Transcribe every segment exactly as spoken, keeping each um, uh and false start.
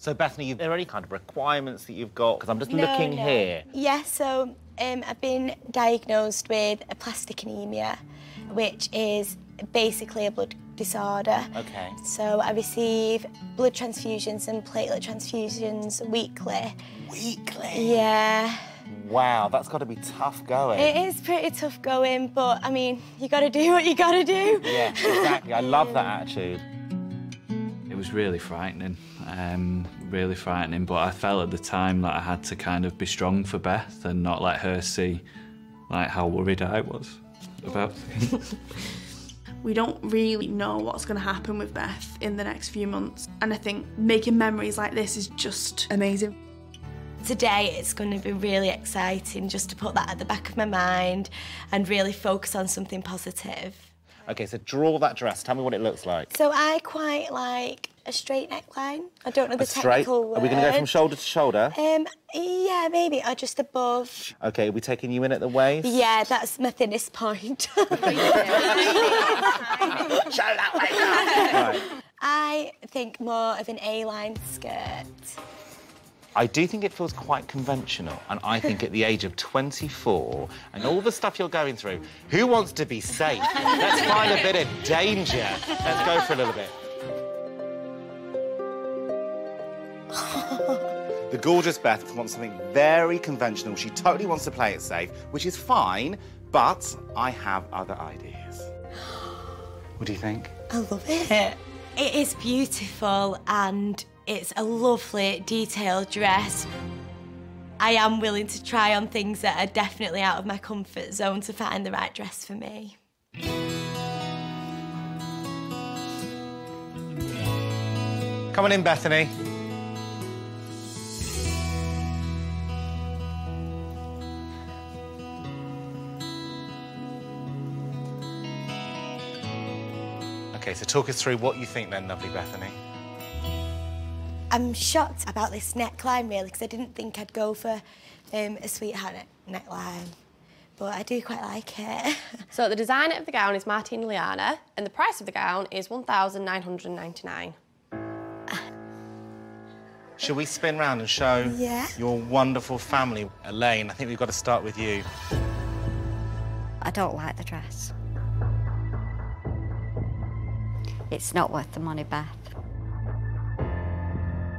So, Bethany, are there any kind of requirements that you've got? Because I'm just no, looking no. here. Yeah, so um, I've been diagnosed with aplastic anemia, which is basically a blood disorder. Okay. So I receive blood transfusions and platelet transfusions weekly. Weekly? Yeah. Wow, that's got to be tough going. It is pretty tough going, but, I mean, you got to do what you got to do. Yeah, exactly. I love that attitude. It was really frightening, um, really frightening, but I felt at the time that I had to kind of be strong for Beth and not let her see, like, how worried I was about things. We don't really know what's going to happen with Beth in the next few months, and I think making memories like this is just amazing. Today it's going to be really exciting just to put that at the back of my mind and really focus on something positive. OK, so draw that dress. Tell me what it looks like. So I quite like a straight neckline. I don't know the technical word. Are we going to go from shoulder to shoulder? Um, yeah, maybe, or just above. OK, are we taking you in at the waist? Yeah, that's my thinnest point. Show that way. Right. I think more of an A-line skirt. I do think it feels quite conventional, and I think at the age of twenty-four and all the stuff you're going through, who wants to be safe? Let's find a bit of danger. Let's go for a little bit. The gorgeous Beth wants something very conventional. She totally wants to play it safe, which is fine, but I have other ideas. What do you think? I love it. It is beautiful and it's a lovely, detailed dress. I am willing to try on things that are definitely out of my comfort zone to find the right dress for me. Come on in, Bethany. OK, so talk us through what you think then, lovely Bethany. I'm shocked about this neckline, really, because I didn't think I'd go for um, a sweetheart ne neckline. But I do quite like it. So the designer of the gown is Martina Liana, and the price of the gown is one thousand nine hundred and ninety-nine pounds. Shall we spin round and show yeah. your wonderful family? Elaine, I think we've got to start with you. I don't like the dress. It's not worth the money, Beth.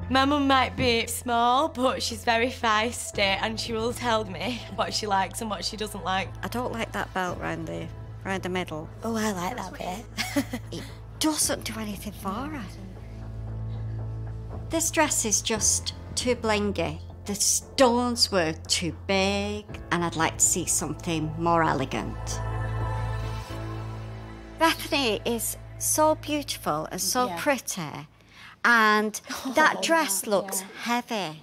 My mum might be small, but she's very feisty and she will tell me what she likes and what she doesn't like. I don't like that belt round the, round the middle. Oh, I like that bit. It doesn't do anything for her. This dress is just too blingy. The stones were too big, and I'd like to see something more elegant. Bethany is so beautiful and so yeah. pretty. And oh, that dress that, looks yeah. heavy.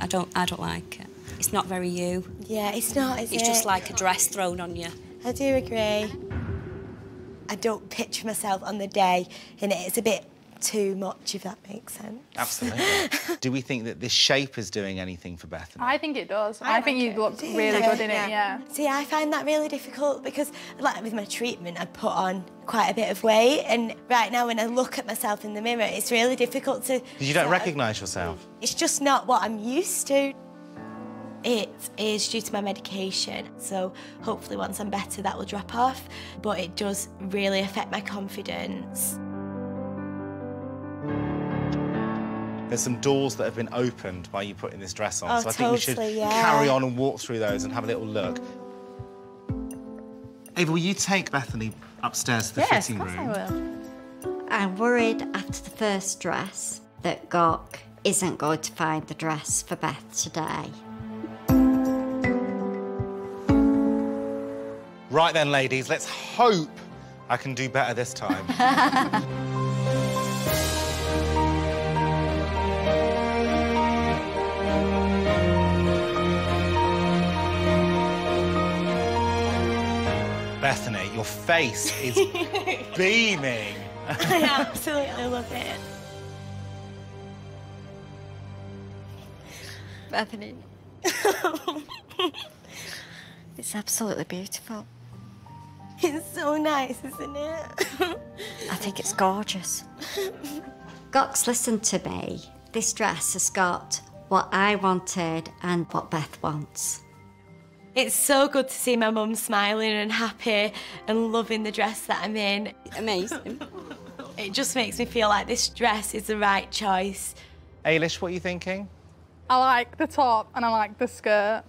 I don't, I don't like it. It's not very you. Yeah, it's not, is it? It's just like a dress thrown on you. I do agree. I don't picture myself on the day in it. It's a bit too much, if that makes sense. Absolutely. Do we think that this shape is doing anything for Bethany? I think it does. I, I like think you look really good in yeah. it, yeah. See, I find that really difficult because, like, with my treatment, I put on quite a bit of weight, and right now when I look at myself in the mirror, it's really difficult to... You don't recognise yourself? It's just not what I'm used to. It is due to my medication, so hopefully once I'm better, that will drop off, but it does really affect my confidence. There's some doors that have been opened by you putting this dress on, oh, so I totally, think we should yeah. carry on and walk through those and have a little look. Ava, will you take Bethany upstairs to the yes, fitting room? Yes, I will. I'm worried after the first dress that Gok isn't going to find the dress for Beth today. Right then, ladies, let's hope I can do better this time. Bethany, your face is beaming. I absolutely love it. Bethany. It's absolutely beautiful. It's so nice, isn't it? think it's gorgeous. Gok's listened to me. This dress has got what I wanted and what Beth wants. It's so good to see my mum smiling and happy and loving the dress that I'm in. Amazing. It just makes me feel like this dress is the right choice. Ailish, what are you thinking? I like the top and I like the skirt,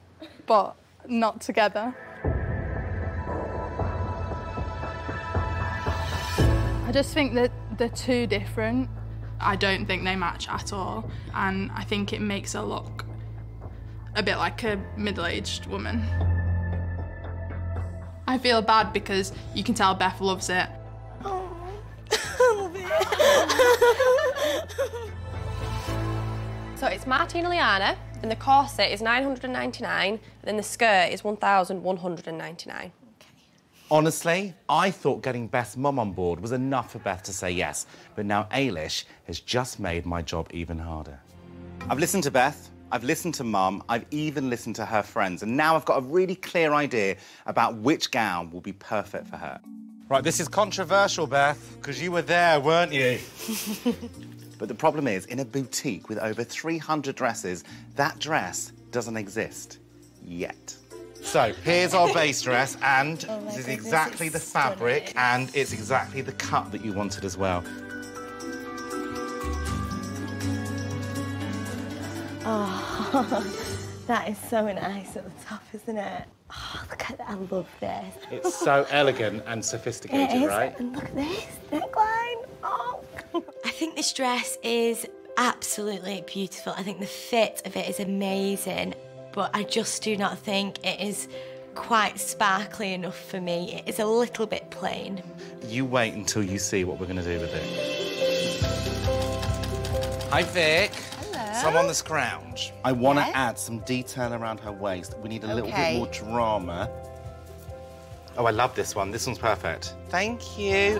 but not together. I just think that they're too different. I don't think they match at all, and I think it makes her look a bit like a middle-aged woman. I feel bad because you can tell Beth loves it. Oh, I love it. So it's Martina Liana, and the corset is nine hundred and ninety-nine, and then the skirt is one thousand one hundred and ninety-nine. Honestly, I thought getting Beth's mum on board was enough for Beth to say yes, but now Ailish has just made my job even harder. I've listened to Beth, I've listened to Mum, I've even listened to her friends, and now I've got a really clear idea about which gown will be perfect for her. Right, this is controversial, Beth, because you were there, weren't you? But the problem is, in a boutique with over three hundred dresses, that dress doesn't exist yet. So, here's our base dress, and oh this is goodness, exactly the fabric, stunning. And it's exactly the cut that you wanted as well. Oh, that is so nice at the top, isn't it? Oh, look at that, I love this. It's so elegant and sophisticated, it is. Right? And look at this neckline. Oh. I think this dress is absolutely beautiful. I think the fit of it is amazing. But I just do not think it is quite sparkly enough for me. It is a little bit plain. You wait until you see what we're going to do with it. Hi, Vic. Hello. So I'm on the scrounge. I want yes. to add some detail around her waist. We need a okay. little bit more drama. Oh, I love this one. This one's perfect. Thank you.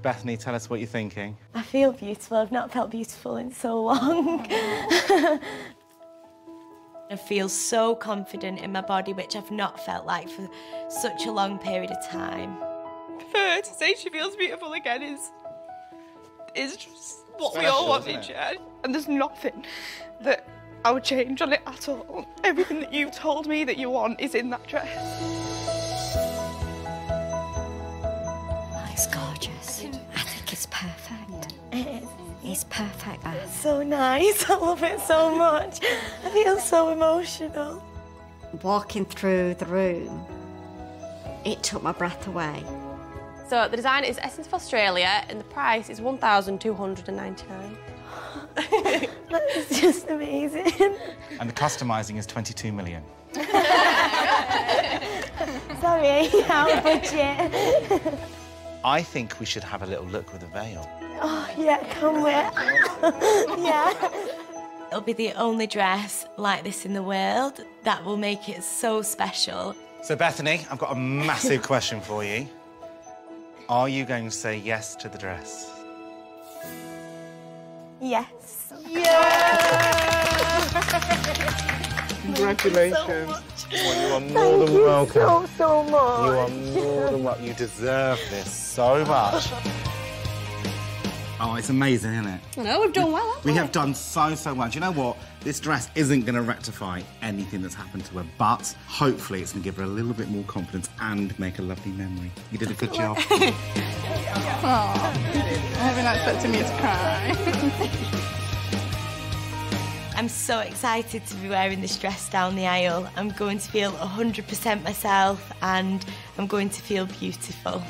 Bethany, tell us what you're thinking. I feel beautiful. I've not felt beautiful in so long. I feel so confident in my body, which I've not felt like for such a long period of time. For her to say she feels beautiful again is... is just what special, we all wanted, yeah. And there's nothing that I would change on it at all. Everything that you've told me that you want is in that dress. It's gorgeous. I think it's perfect. Yeah. It is. It's perfect, Beth. It's so nice. I love it so much. I feel so emotional. Walking through the room, it took my breath away. So the design is Essence of Australia, and the price is one thousand two hundred and ninety-nine. That is just amazing. And the customising is twenty-two million. Sorry, our budget. I think we should have a little look with a veil. Oh, yeah, come with. Yeah. It'll be the only dress like this in the world. That will make it so special. So, Bethany, I've got a massive question for you. Are you going to say yes to the dress? Yes. Yeah! Congratulations. Thank you so much. Well, you are more than welcome. Thank you so, so much. You are more than welcome. You deserve this so much. Oh, it's amazing, isn't it? I know, we've done well, haven't we? We have done so, so much. You know what? This dress isn't going to rectify anything that's happened to her, but hopefully it's going to give her a little bit more confidence and make a lovely memory. You did a good job. Aww. I haven't expected me to cry. I'm so excited to be wearing this dress down the aisle. I'm going to feel one hundred percent myself, and I'm going to feel beautiful.